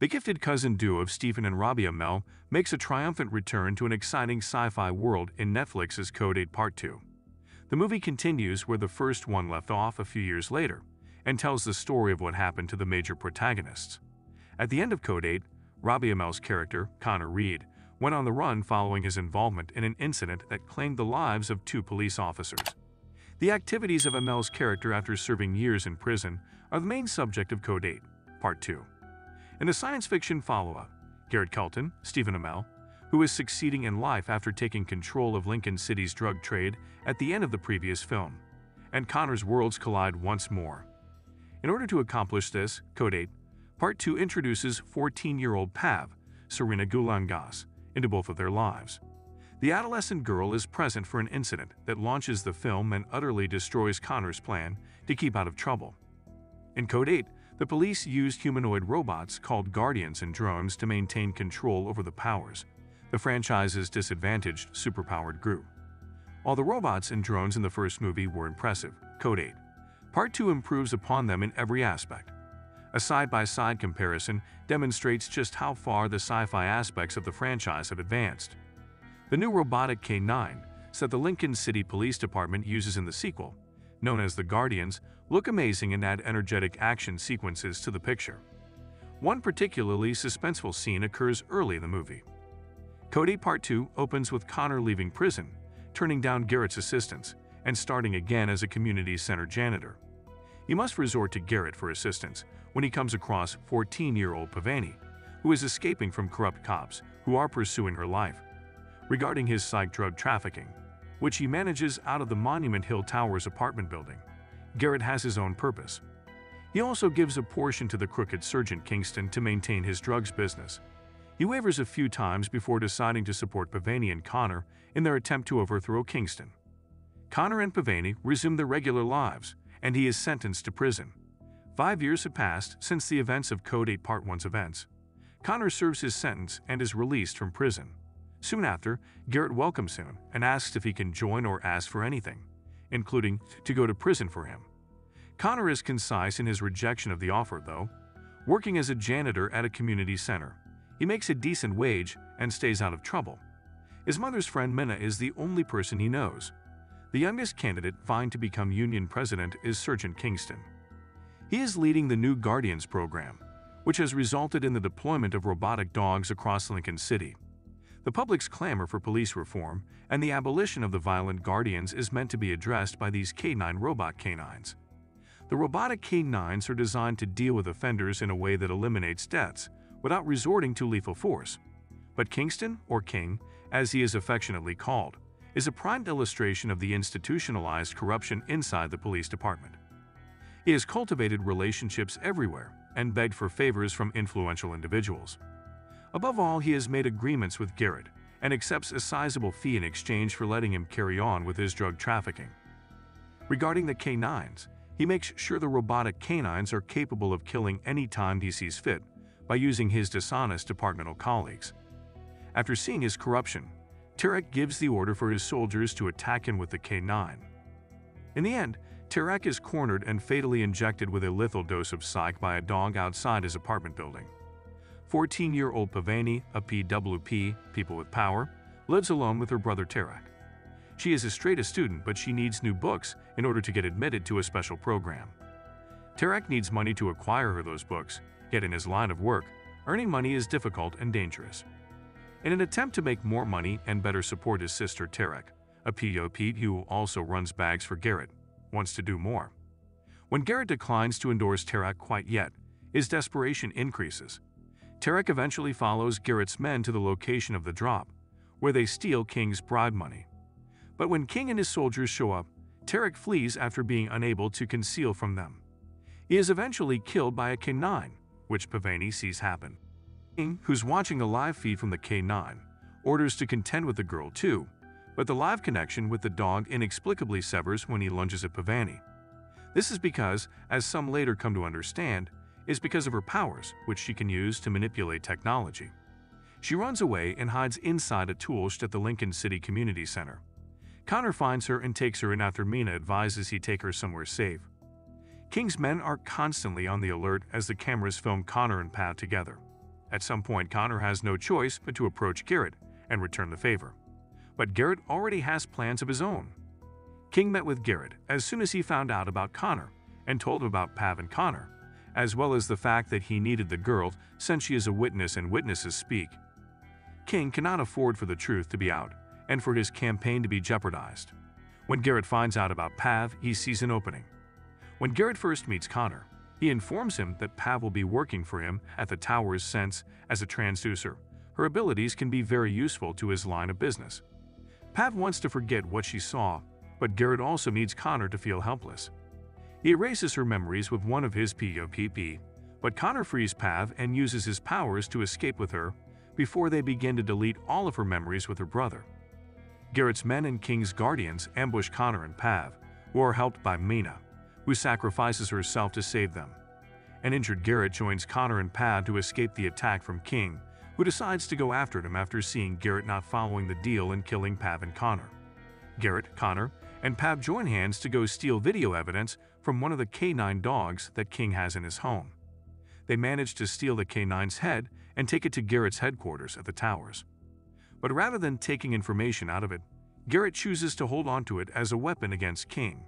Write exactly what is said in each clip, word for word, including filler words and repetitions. The gifted cousin duo of Stephen and Robbie Amell makes a triumphant return to an exciting sci-fi world in Netflix's Code eight Part two. The movie continues where the first one left off a few years later and tells the story of what happened to the major protagonists. At the end of Code eight, Robbie Amell's character, Connor Reed, went on the run following his involvement in an incident that claimed the lives of two police officers. The activities of Amell's character after serving years in prison are the main subject of Code eight, Part two. In the science fiction follow-up, Garrett Culton, Stephen Amell, who is succeeding in life after taking control of Lincoln City's drug trade at the end of the previous film, and Connor's worlds collide once more. In order to accomplish this, Code eight, Part two introduces fourteen-year-old Pav, Serena Gulangas, into both of their lives. The adolescent girl is present for an incident that launches the film and utterly destroys Connor's plan to keep out of trouble. In Code eight, the police used humanoid robots called Guardians and drones to maintain control over the powers, the franchise's disadvantaged, superpowered group. While the robots and drones in the first movie were impressive, Code eight, Part two improves upon them in every aspect. A side-by-side comparison demonstrates just how far the sci-fi aspects of the franchise have advanced. The new robotic K nine that the Lincoln City Police Department uses in the sequel, known as the Guardians, look amazing and add energetic action sequences to the picture. One particularly suspenseful scene occurs early in the movie. Code eight Part two opens with Connor leaving prison, turning down Garrett's assistance, and starting again as a community center janitor. He must resort to Garrett for assistance when he comes across fourteen-year-old Pavani, who is escaping from corrupt cops who are pursuing her life, regarding his psych drug trafficking, which he manages out of the Monument Hill Towers apartment building. Garrett has his own purpose. He also gives a portion to the crooked Sergeant Kingston to maintain his drugs business. He wavers a few times before deciding to support Pavani and Connor in their attempt to overthrow Kingston. Connor and Pavani resume their regular lives, and he is sentenced to prison. Five years have passed since the events of Code eight Part one's events. Connor serves his sentence and is released from prison. Soon after, Garrett welcomes him and asks if he can join or ask for anything, including to go to prison for him. Connor is concise in his rejection of the offer, though. Working as a janitor at a community center, he makes a decent wage and stays out of trouble. His mother's friend Mina is the only person he knows. The youngest candidate vying to become union president is Sergeant Kingston. He is leading the new Guardians program, which has resulted in the deployment of robotic dogs across Lincoln City. The public's clamor for police reform and the abolition of the violent Guardians is meant to be addressed by these K nine robot canines. The robotic canines are designed to deal with offenders in a way that eliminates deaths without resorting to lethal force. But Kingston, or King, as he is affectionately called, is a prime illustration of the institutionalized corruption inside the police department. He has cultivated relationships everywhere and begged for favors from influential individuals. Above all, he has made agreements with Garrett and accepts a sizable fee in exchange for letting him carry on with his drug trafficking. Regarding the K nines, he makes sure the robotic canines are capable of killing any time he sees fit by using his dishonest departmental colleagues. After seeing his corruption, Tarek gives the order for his soldiers to attack him with the K nine. In the end, Tarek is cornered and fatally injected with a lethal dose of psych by a dog outside his apartment building. fourteen-year-old Pavani, a P W P, people with power, lives alone with her brother Tarek. She is a straight-A student, but she needs new books in order to get admitted to a special program. Tarek needs money to acquire her those books, yet in his line of work, earning money is difficult and dangerous. In an attempt to make more money and better support his sister Tarek, a P O P who also runs bags for Garrett, wants to do more. When Garrett declines to endorse Tarek quite yet, his desperation increases. Tarek eventually follows Garrett's men to the location of the drop, where they steal King's bribe money. But when King and his soldiers show up, Tarek flees after being unable to conceal from them. He is eventually killed by a K nine, which Pavani sees happen. King, who's watching a live feed from the K nine, orders to contend with the girl too, but the live connection with the dog inexplicably severs when he lunges at Pavani. This is because, as some later come to understand, is because of her powers, which she can use to manipulate technology. She runs away and hides inside a toolshed at the Lincoln City Community Center. Connor finds her and takes her in after Mina advises he take her somewhere safe. King's men are constantly on the alert as the cameras film Connor and Pat together. At some point, Connor has no choice but to approach Garrett and return the favor. But Garrett already has plans of his own. King met with Garrett as soon as he found out about Connor and told him about Pav and Connor, as well as the fact that he needed the girl since she is a witness and witnesses speak. King cannot afford for the truth to be out and for his campaign to be jeopardized. When Garrett finds out about Pav, he sees an opening. When Garrett first meets Connor, he informs him that Pav will be working for him at the Towers since, as a transducer, her abilities can be very useful to his line of business. Pav wants to forget what she saw, but Garrett also needs Connor to feel helpless. He erases her memories with one of his P O P, but Connor frees Pav and uses his powers to escape with her before they begin to delete all of her memories with her brother. Garrett's men and King's Guardians ambush Connor and Pav, who are helped by Mina, who sacrifices herself to save them. An injured Garrett joins Connor and Pav to escape the attack from King, who decides to go after him after seeing Garrett not following the deal and killing Pav and Connor. Garrett, Connor, and Pav join hands to go steal video evidence from one of the K nine dogs that King has in his home. They manage to steal the K nine's head and take it to Garrett's headquarters at the Towers. But rather than taking information out of it, Garrett chooses to hold onto it as a weapon against King.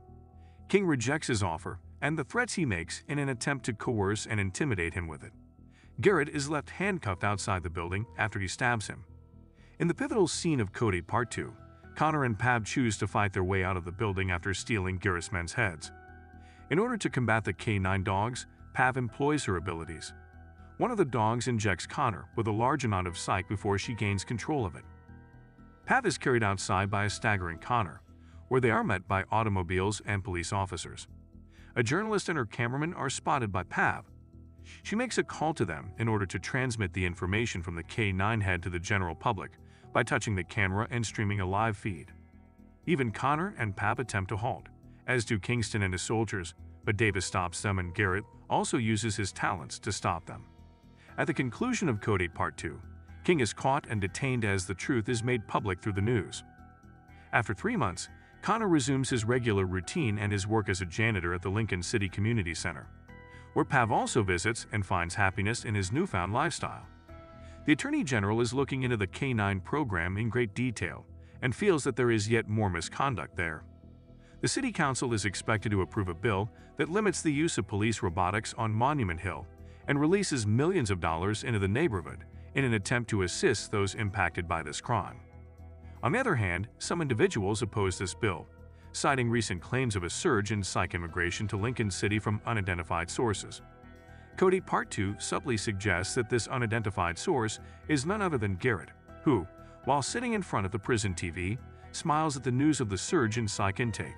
King rejects his offer and the threats he makes in an attempt to coerce and intimidate him with it. Garrett is left handcuffed outside the building after he stabs him. In the pivotal scene of Code eight Part two, Connor and Pav choose to fight their way out of the building after stealing Garrett's men's heads. In order to combat the K nine dogs, Pav employs her abilities. One of the dogs injects Connor with a large amount of psych before she gains control of it. Pav is carried outside by a staggering Connor, where they are met by automobiles and police officers. A journalist and her cameraman are spotted by Pav. She makes a call to them in order to transmit the information from the K nine head to the general public by touching the camera and streaming a live feed. Even Connor and Pav attempt to halt, as do Kingston and his soldiers, but Davis stops them and Garrett also uses his talents to stop them. At the conclusion of Code eight Part two, King is caught and detained as the truth is made public through the news. After three months, Connor resumes his regular routine and his work as a janitor at the Lincoln City Community Center, where Pav also visits and finds happiness in his newfound lifestyle. The Attorney General is looking into the K nine program in great detail and feels that there is yet more misconduct there. The City Council is expected to approve a bill that limits the use of police robotics on Monument Hill and releases millions of dollars into the neighborhood in an attempt to assist those impacted by this crime. On the other hand, some individuals oppose this bill, citing recent claims of a surge in psych immigration to Lincoln City from unidentified sources. Code eight Part two subtly suggests that this unidentified source is none other than Garrett, who, while sitting in front of the prison T V, smiles at the news of the surge in psych intake.